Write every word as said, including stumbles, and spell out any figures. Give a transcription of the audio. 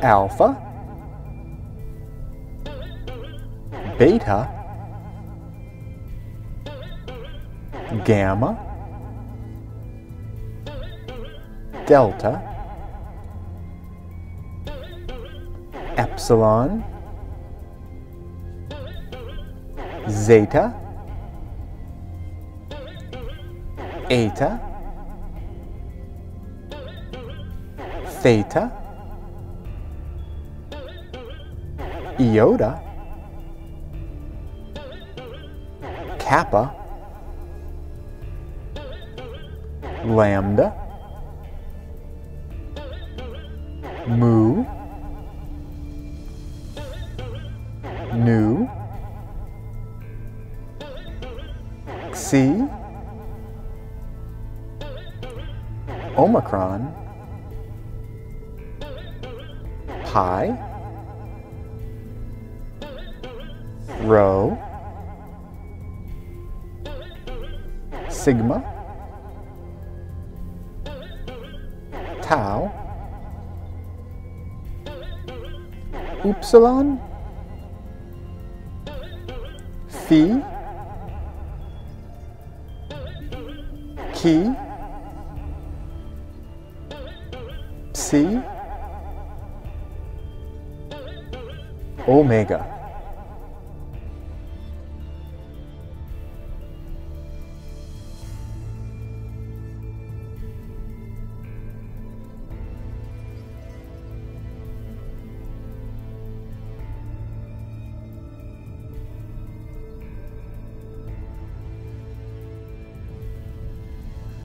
alpha, beta, gamma, delta, epsilon, zeta, eta, theta, iota, kappa, lambda, mu, nu, xi, omicron, pi, rho, sigma, tau, upsilon, phi, chi, psi, omega.